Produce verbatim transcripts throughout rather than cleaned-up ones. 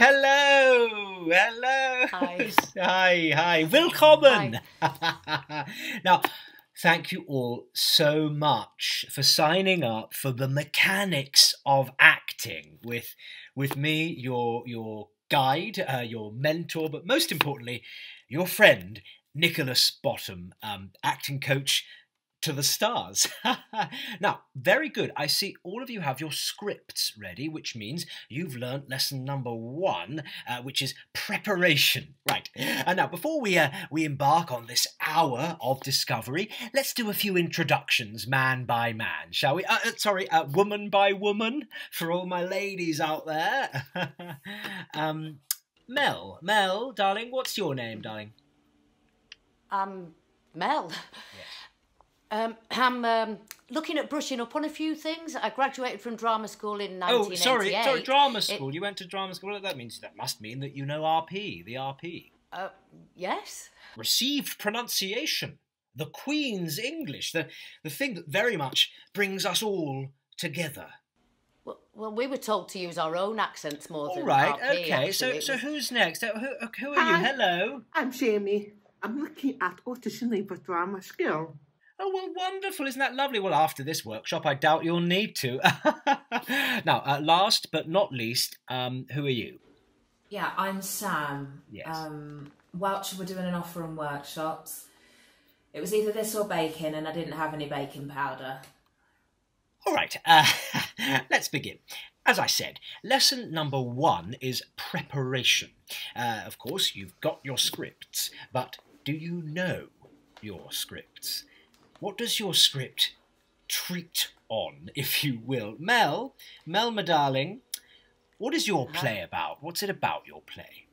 Hello, hello. Hi. Hi, hi. Willkommen. Hi. Now, thank you all so much for signing up for the mechanics of acting with with me, your your guide, uh, your mentor, but most importantly, your friend, Nicholas Bottom, um, acting coach to the stars. Now, very good. I see all of you have your scripts ready, which means you've learnt lesson number one, uh, which is preparation. Right. And now, before we uh, we embark on this hour of discovery, let's do a few introductions, man by man, shall we? Uh, sorry, uh, woman by woman, for all my ladies out there. um, Mel, Mel, darling, what's your name, darling? Um, Mel. Yes. Um, I'm um, looking at brushing up on a few things. I graduated from drama school in nineteen eighty-eight. Oh, sorry, sorry, drama school. It, you went to drama school. That means that must mean that you know R P, the R P. Uh, yes. Received pronunciation, the Queen's English, the the thing that very much brings us all together. Well, well we were told to use our own accents more all than right, R P. All right, okay. Actually. So, so who's next? Who, who are Hi, you? Hello. I'm Jamie. I'm looking at auditioning for drama school. Oh, well, wonderful. Isn't that lovely? Well, after this workshop, I doubt you'll need to. Now, uh, last but not least, um, who are you? Yeah, I'm Sam. Yes. Um, Welch were doing an offer on workshops. It was either this or baking, and I didn't have any baking powder. All right, uh, let's begin. As I said, lesson number one is preparation. Uh, of course, you've got your scripts, but do you know your scripts? What does your script treat on, if you will? Mel, Mel, my darling, what is your play about? What's it about, your play?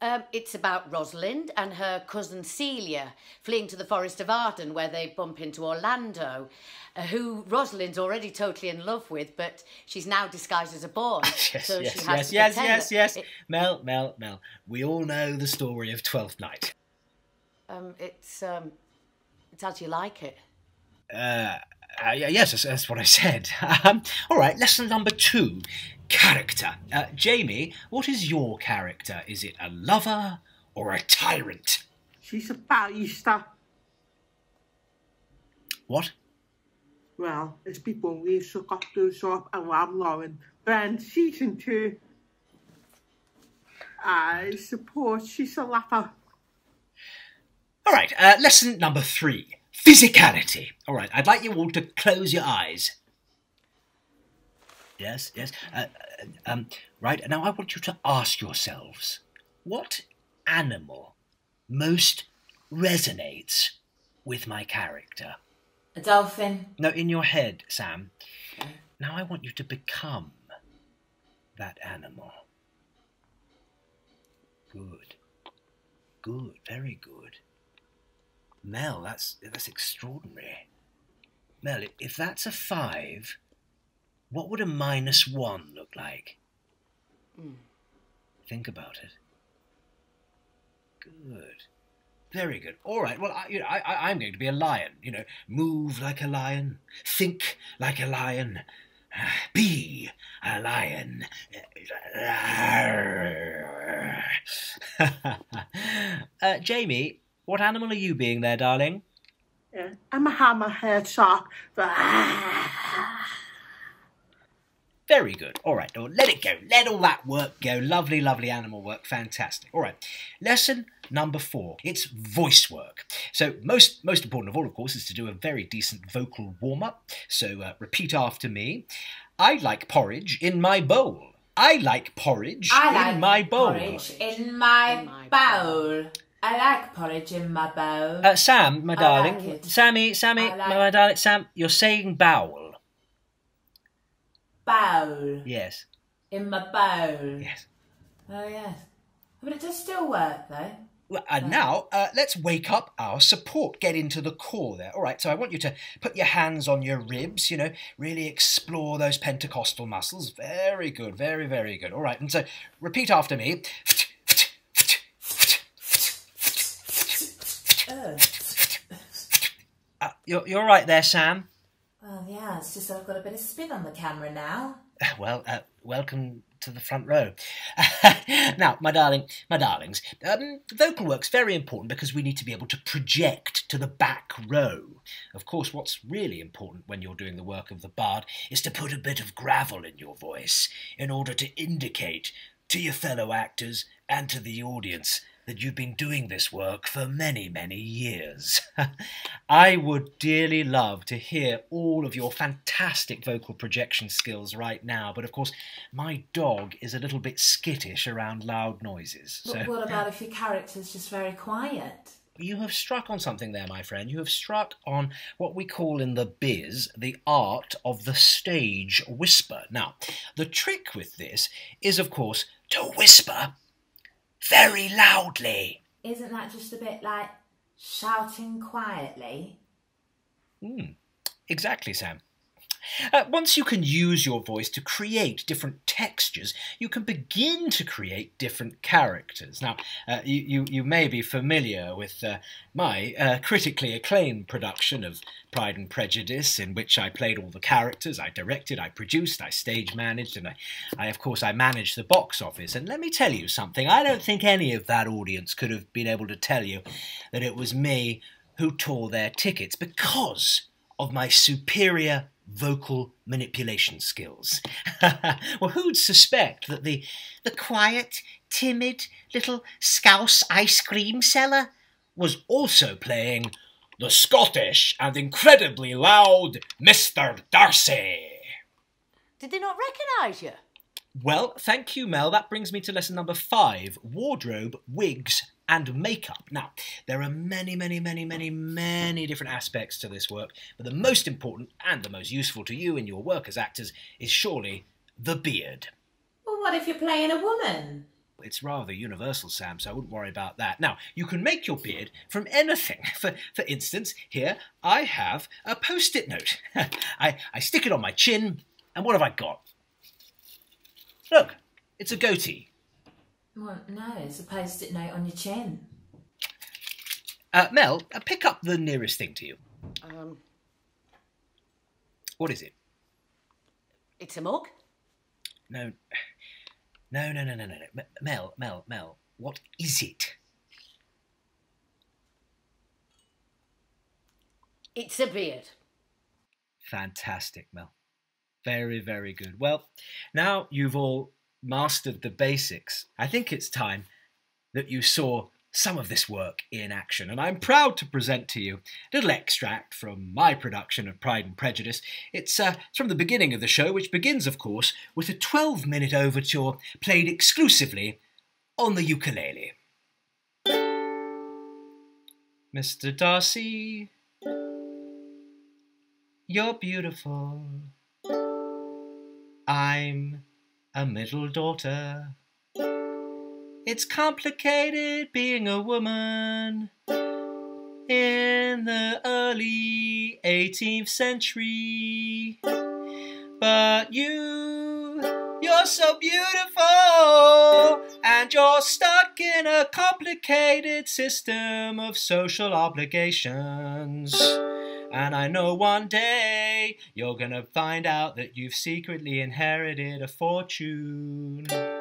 Um, it's about Rosalind and her cousin Celia fleeing to the forest of Arden, where they bump into Orlando, uh, who Rosalind's already totally in love with, but she's now disguised as a boy. yes, so yes, she has yes, to yes, yes, yes. It... Mel, Mel, Mel, we all know the story of Twelfth Night. Um, it's... Um... How do you like it? Uh, uh, yes, that's, that's what I said. Um, all right, lesson number two, character. Uh, Jamie, what is your character? Is it a lover or a tyrant? She's a barrister. What? Well, it's people we shook off to shop and I'm Lauren. Then season two, I suppose she's a lover. All right, uh, lesson number three, physicality. All right, I'd like you all to close your eyes. Yes, yes. Uh, um, right, now I want you to ask yourselves, what animal most resonates with my character? A dolphin. No, in your head, Sam. Okay. Now I want you to become that animal. Good. Good, very good. Mel, that's that's extraordinary. Mel, if that's a five, what would a minus one look like? Mm. Think about it. Good, very good. All right. Well, I, you know, I, I, I'm going to be a lion. You know, move like a lion, think like a lion, be a lion. uh, Jamie. What animal are you being there, darling? Yeah, I'm a hammerhead shark. Very good. All right, let it go. Let all that work go. Lovely, lovely animal work. Fantastic. All right. Lesson number four. It's voice work. So most most important of all, of course, is to do a very decent vocal warm-up. So uh, repeat after me. I like porridge in my bowl. I like porridge I in like my bowl. Porridge in my, in my bowl. bowl. I like porridge in my bowl. Uh, Sam, my darling. I like Sammy, Sammy, I like my, my darling. Sam, you're saying bowel. Bowl. Yes. In my bowl. Yes. Oh, yes. But it does still work, though. Well, and uh, now, uh, let's wake up our support. Get into the core there. All right, so I want you to put your hands on your ribs, you know, really explore those Pentecostal muscles. Very good, very, very good. All right, and so repeat after me. Uh, you're, you're right there, Sam. Oh, yeah, it's just I've got a bit of spin on the camera now. Well, uh, welcome to the front row. Now, my darling, my darlings, um, vocal work's very important because we need to be able to project to the back row. Of course, what's really important when you're doing the work of the bard is to put a bit of gravel in your voice in order to indicate to your fellow actors and to the audience that you've been doing this work for many, many years. I would dearly love to hear all of your fantastic vocal projection skills right now, but of course my dog is a little bit skittish around loud noises. So. But what about if your character's just very quiet? You have struck on something there, my friend. You have struck on what we call in the biz the art of the stage whisper. Now, the trick with this is, of course, to whisper very loudly. Isn't that just a bit like shouting quietly? Mm, exactly, Sam. Uh, once you can use your voice to create different textures, you can begin to create different characters. Now, uh, you, you, you may be familiar with uh, my uh, critically acclaimed production of Pride and Prejudice, in which I played all the characters. I directed, I produced, I stage managed, and I, I of course, I managed the box office. And let me tell you something, I don't think any of that audience could have been able to tell you that it was me who tore their tickets because of my superior vocal manipulation skills. Well, who'd suspect that the the quiet, timid, little Scouse ice cream seller was also playing the Scottish and incredibly loud Mister Darcy? Did they not recognise you? Well, thank you, Mel. That brings me to lesson number five, wardrobe, wigs, and makeup. Now, there are many, many, many, many, many different aspects to this work, but the most important and the most useful to you in your work as actors is surely the beard. Well, what if you're playing a woman? It's rather universal, Sam, so I wouldn't worry about that. Now, you can make your beard from anything. For, for instance, here I have a post-it note. I, I stick it on my chin, and what have I got? Look, it's a goatee. Well, no, it's a post-it note on your chin. Uh, Mel, uh, pick up the nearest thing to you. Um. What is it? It's a mug? No. No, no, no, no, no, no. Mel, Mel, Mel, what is it? It's a beard. Fantastic, Mel. Very, very good. Well, now you've all mastered the basics. I think it's time that you saw some of this work in action, and I'm proud to present to you a little extract from my production of Pride and Prejudice. It's, uh, it's from the beginning of the show, which begins, of course, with a twelve-minute overture played exclusively on the ukulele. Mister Darcy, you're beautiful. I'm a middle daughter. It's complicated being a woman. In the early eighteenth century. But you, you're so beautiful. And you're stuck in a complicated system of social obligations. And I know one day you're gonna find out that you've secretly inherited a fortune.